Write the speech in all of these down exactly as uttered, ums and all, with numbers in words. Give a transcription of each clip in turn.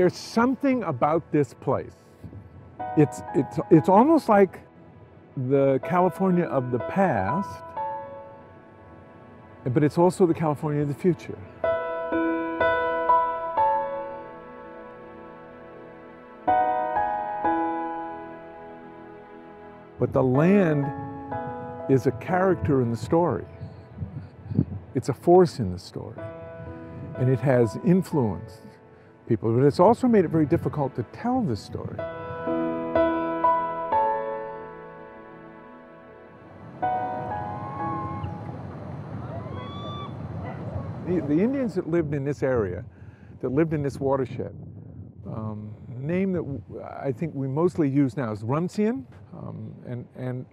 There's something about this place. It's, it's, it's almost like the California of the past, but it's also the California of the future. But the land is a character in the story. It's a force in the story, and it has influenced people, but it's also made it very difficult to tell the story. The, the Indians that lived in this area, that lived in this watershed, um, the name that I think we mostly use now is Rumsian, um, and, and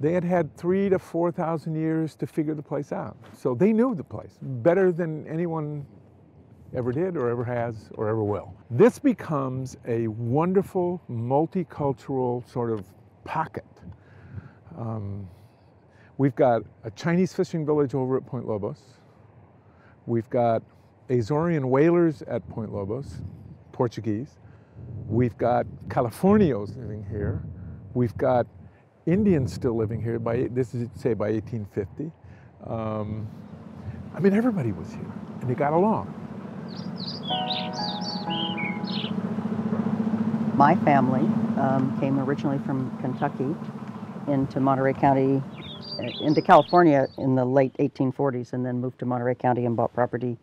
they had had three to four thousand years to figure the place out. So they knew the place better than anyone ever did or ever has or ever will. This becomes a wonderful multicultural sort of pocket. Um, we've got a Chinese fishing village over at Point Lobos. We've got Azorean whalers at Point Lobos, Portuguese. We've got Californios living here. We've got Indians still living here by, this is say, by eighteen fifty. Um, I mean, everybody was here and they got along. My family um, came originally from Kentucky into Monterey County, into California in the late eighteen forties, and then moved to Monterey County and bought property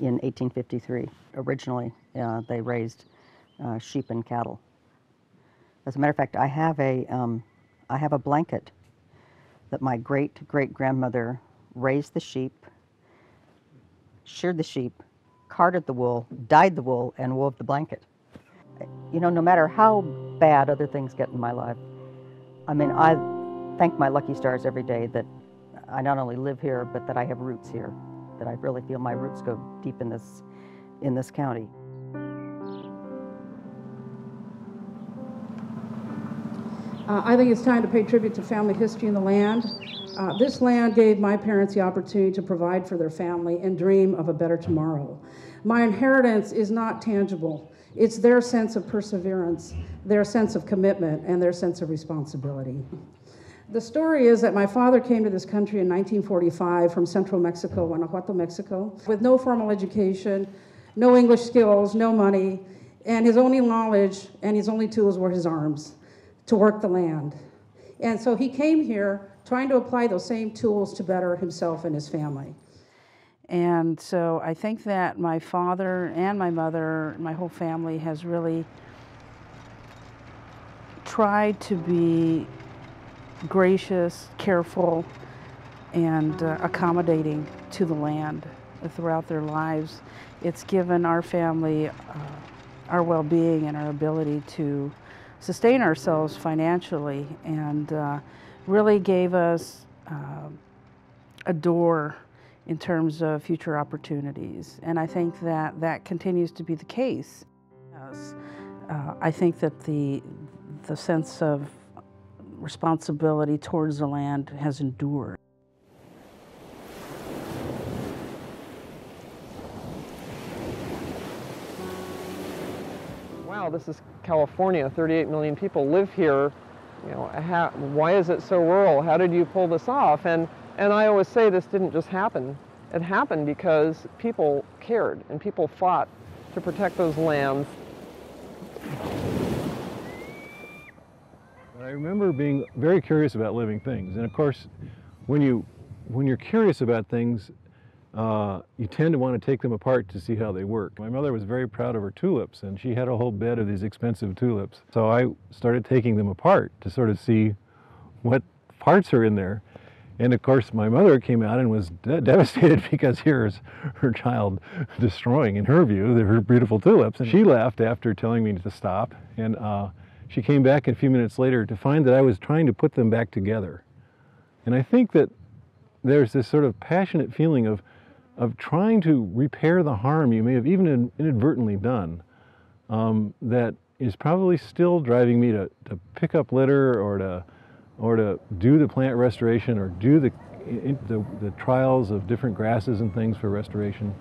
in eighteen fifty-three. Originally, uh, they raised uh, sheep and cattle. As a matter of fact, I have a um, I have a blanket that my great-great-grandmother raised the sheep, sheared the sheep, carded the wool, dyed the wool, and wove the blanket. You know, no matter how bad other things get in my life, I mean, I thank my lucky stars every day that I not only live here, but that I have roots here, that I really feel my roots go deep in this, in this county. Uh, I think it's time to pay tribute to family history in the land. Uh, this land gave my parents the opportunity to provide for their family and dream of a better tomorrow. My inheritance is not tangible. It's their sense of perseverance, their sense of commitment, and their sense of responsibility. The story is that my father came to this country in nineteen forty-five from central Mexico, Guanajuato, Mexico, with no formal education, no English skills, no money, and his only knowledge and his only tools were his arms to work the land. And so he came here trying to apply those same tools to better himself and his family. And so I think that my father and my mother, my whole family, has really tried to be gracious, careful, and uh, accommodating to the land throughout their lives. It's given our family uh, our well-being and our ability to sustain ourselves financially, and uh, really gave us uh, a door in terms of future opportunities. And I think that that continues to be the case. Yes. Uh, I think that the, the sense of responsibility towards the land has endured. Wow, this is California, thirty-eight million people live here. You know, how, why is it so rural? How did you pull this off? And, and I always say this didn't just happen. It happened because people cared and people fought to protect those lands. I remember being very curious about living things. And of course, when, you, when you're curious about things, Uh, you tend to want to take them apart to see how they work. My mother was very proud of her tulips, and she had a whole bed of these expensive tulips. So I started taking them apart to sort of see what parts are in there. And of course, my mother came out and was de devastated because here's her child destroying, in her view, her beautiful tulips. And she left after telling me to stop. And uh, she came back a few minutes later to find that I was trying to put them back together. And I think that there's this sort of passionate feeling of of trying to repair the harm you may have even inadvertently done, um, that is probably still driving me to, to pick up litter or to, or to do the plant restoration or do the, the, the trials of different grasses and things for restoration,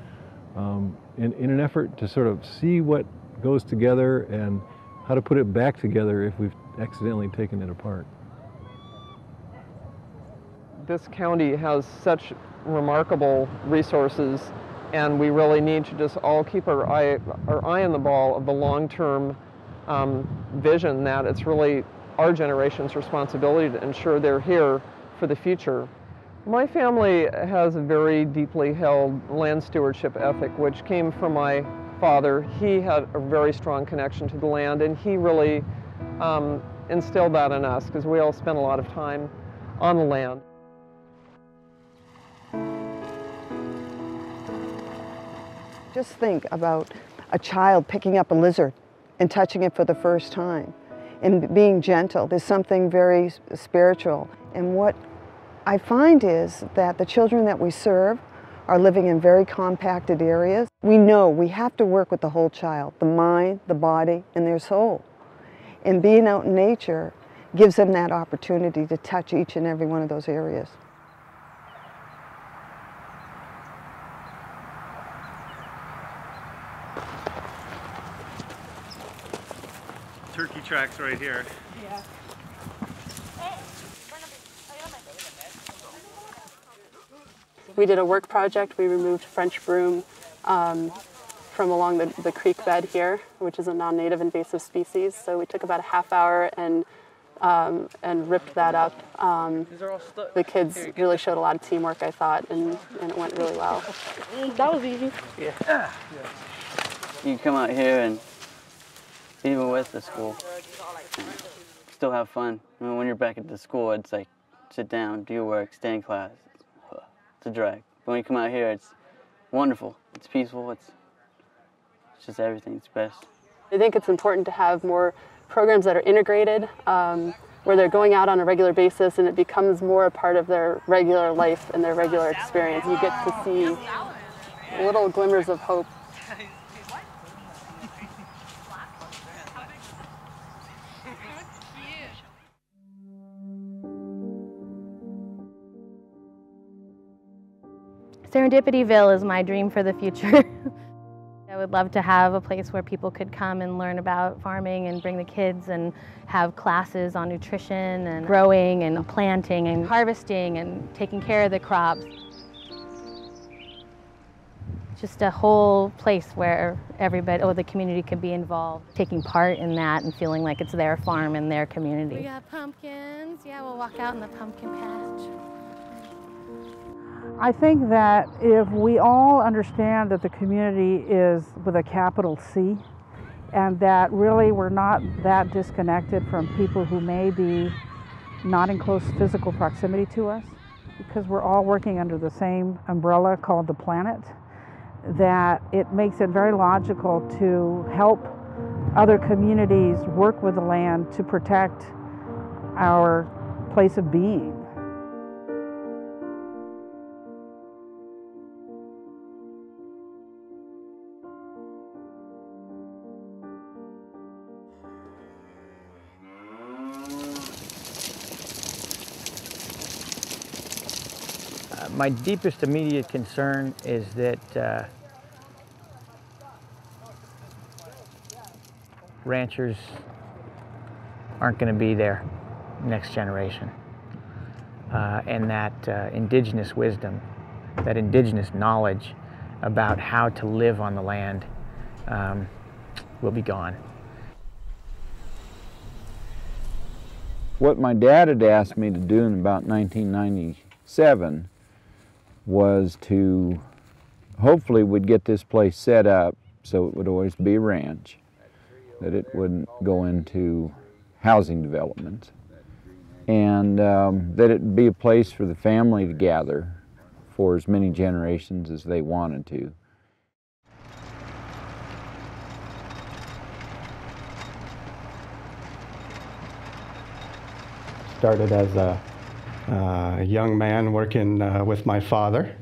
um, in, in an effort to sort of see what goes together and how to put it back together if we've accidentally taken it apart. This county has such remarkable resources, and we really need to just all keep our eye, our eye on the ball of the long-term um, vision that it's really our generation's responsibility to ensure they're here for the future. My family has a very deeply held land stewardship ethic, which came from my father. He had a very strong connection to the land, and he really um, instilled that in us because we all spent a lot of time on the land. Just think about a child picking up a lizard and touching it for the first time and being gentle. There's something very spiritual. And what I find is that the children that we serve are living in very compacted areas. We know we have to work with the whole child, the mind, the body, and their soul. And being out in nature gives them that opportunity to touch each and every one of those areas. Turkey tracks right here. Yeah. We did a work project. We removed French broom um, from along the, the creek bed here, which is a non-native invasive species. So we took about a half hour and um, and ripped that up. Um, the kids really showed a lot of teamwork, I thought, and, and it went really well. That was easy. Yeah. You come out here and. Even with the school, still have fun. I mean, when you're back at the school, it's like, sit down, do your work, stay in class. It's a drag. But when you come out here, it's wonderful. It's peaceful. It's, it's just everything. It's best. I think it's important to have more programs that are integrated, um, where they're going out on a regular basis, and it becomes more a part of their regular life and their regular experience. You get to see little glimmers of hope. Dippityville is my dream for the future. I would love to have a place where people could come and learn about farming and bring the kids and have classes on nutrition and growing and planting and harvesting and taking care of the crops. Just a whole place where everybody, or the community could be involved, taking part in that and feeling like it's their farm and their community. We got pumpkins. Yeah, we'll walk out in the pumpkin patch. I think that if we all understand that the community is with a capital C, and that really we're not that disconnected from people who may be not in close physical proximity to us, because we're all working under the same umbrella called the planet, that it makes it very logical to help other communities work with the land to protect our place of being. My deepest immediate concern is that uh, ranchers aren't going to be there next generation, uh, and that uh, indigenous wisdom, that indigenous knowledge about how to live on the land um, will be gone. What my dad had asked me to do in about nineteen ninety-seven was to, hopefully we'd get this place set up so it would always be a ranch, that it wouldn't go into housing developments, and um, that it'd be a place for the family to gather for as many generations as they wanted to. Started as a Uh, a young man working uh, with my father.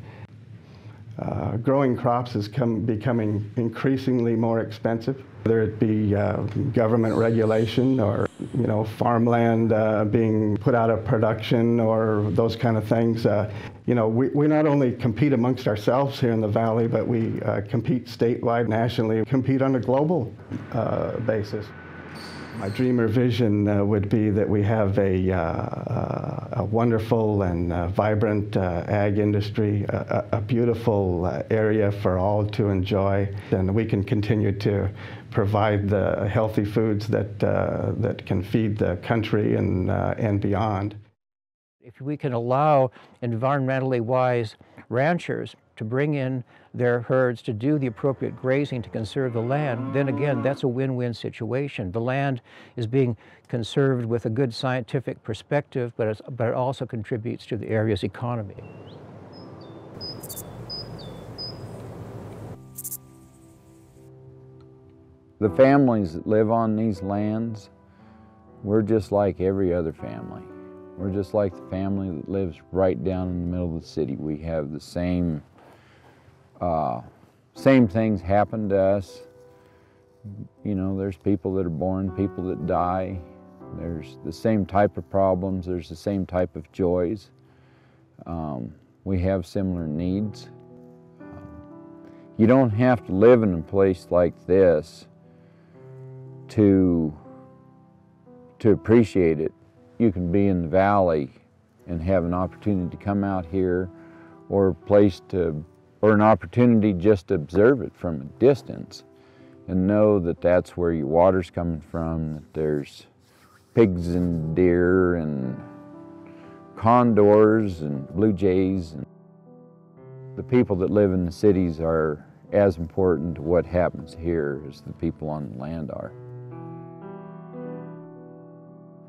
Uh, Uh, growing crops is come, becoming increasingly more expensive, whether it be uh, government regulation or, you know, farmland uh, being put out of production or those kind of things. Uh, you know, we, we not only compete amongst ourselves here in the valley, but we uh, compete statewide, nationally, compete on a global uh, basis. My dream or vision uh, would be that we have a, uh, a wonderful and uh, vibrant uh, ag industry, a, a beautiful uh, area for all to enjoy, and we can continue to provide the healthy foods that, uh, that can feed the country and, uh, and beyond. If we can allow environmentally wise ranchers to bring in their herds, to do the appropriate grazing to conserve the land, then again, that's a win-win situation. The land is being conserved with a good scientific perspective, but, it's, but it also contributes to the area's economy. The families that live on these lands, we're just like every other family. We're just like the family that lives right down in the middle of the city. We have the same Uh, same things happen to us. You know, there's people that are born, people that die. There's the same type of problems. There's the same type of joys. Um, we have similar needs. You don't have to live in a place like this to, to appreciate it. You can be in the valley and have an opportunity to come out here, or a place to or an opportunity just to observe it from a distance and know that that's where your water's coming from, that there's pigs and deer and condors and blue jays. And the people that live in the cities are as important to what happens here as the people on the land are.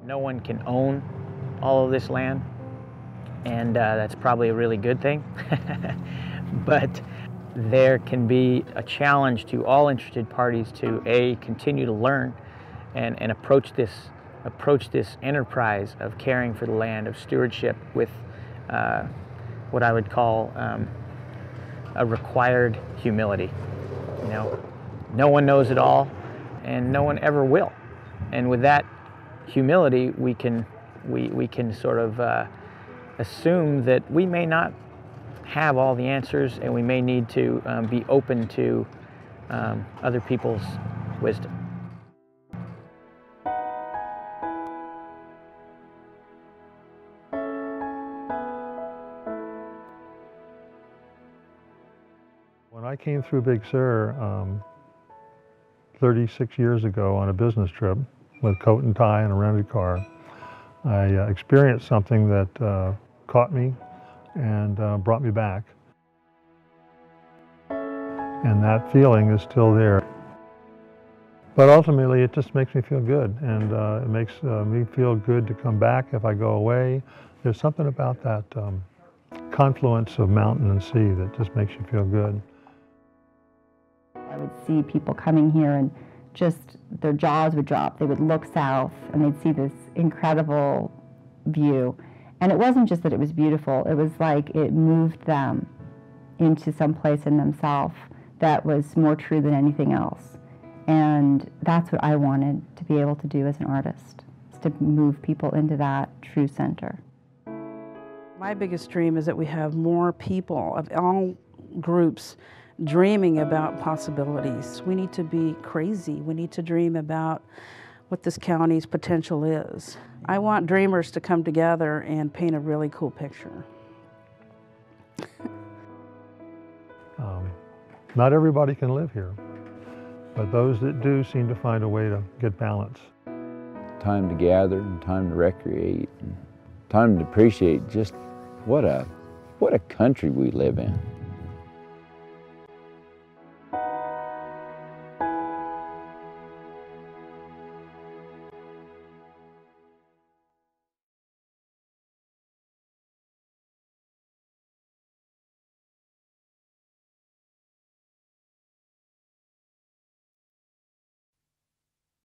No one can own all of this land, and uh, that's probably a really good thing. But there can be a challenge to all interested parties to A, continue to learn and, and approach this approach this enterprise of caring for the land, of stewardship, with uh, what I would call um, a required humility. You know, no one knows it all, and no one ever will. And with that humility, we can we we can sort of uh, assume that we may not have all the answers, and we may need to um, be open to um, other people's wisdom. When I came through Big Sur um, thirty-six years ago on a business trip with coat and tie and a rented car, I uh, experienced something that uh, caught me and uh, brought me back. And that feeling is still there. But ultimately, it just makes me feel good, and uh, it makes uh, me feel good to come back if I go away. There's something about that um, confluence of mountain and sea that just makes you feel good. I would see people coming here, and just their jaws would drop. They would look south, and they'd see this incredible view. And it wasn't just that it was beautiful, it was like it moved them into some place in themselves that was more true than anything else. And that's what I wanted to be able to do as an artist, is to move people into that true center. My biggest dream is that we have more people of all groups dreaming about possibilities. We need to be crazy. We need to dream about what this county's potential is. I want dreamers to come together and paint a really cool picture. um, not everybody can live here, but those that do seem to find a way to get balance. Time to gather, and time to recreate, and time to appreciate just what a, what a country we live in.